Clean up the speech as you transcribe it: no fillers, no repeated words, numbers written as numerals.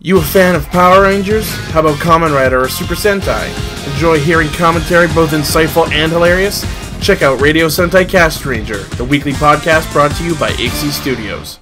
You a fan of Power Rangers? How about Kamen Rider or Super Sentai? Enjoy hearing commentary both insightful and hilarious? Check out Radio Sentai Cast Ranger, the weekly podcast brought to you by AXE Studios.